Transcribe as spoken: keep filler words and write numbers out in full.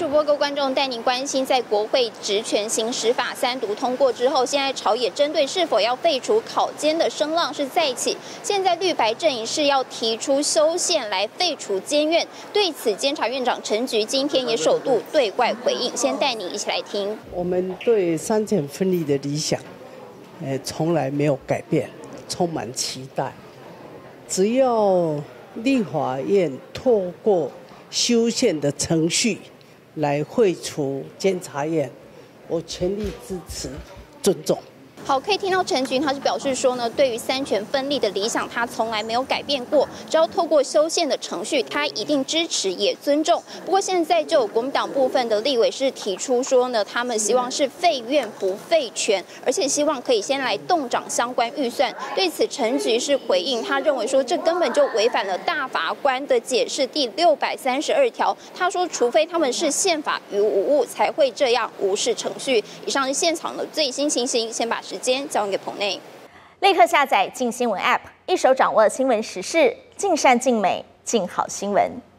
主播各位观众带您关心，在国会职权行使法三读通过之后，现在朝野针对是否要废除考监的声浪是再起。现在绿白阵营是要提出修宪来废除监院，对此监察院长陈菊今天也首度对外回应。先带您一起来听。我们对三权分立的理想，呃，从来没有改变，充满期待。只要立法院透过修宪的程序。 来废除监察院，我全力支持，尊重。好，可以听到陈菊他是表示说呢，对于三权分立的理想，他从来没有改变过。只要透过修宪的程序，他一定支持也尊重。不过现在就有国民党部分的立委是提出说呢，他们希望是废院不废权，而且希望可以先来动涨相关预算。对此，陈菊是回应，他认为说这根本就违反了大法官的解释第六百三十二条。他说，除非他们是宪法于无物，才会这样无视程序。以上是现场的最新情形，先把时间交给棚内，立刻下载《镜新闻》App， 一手掌握新闻时事，尽善尽美，尽好新闻。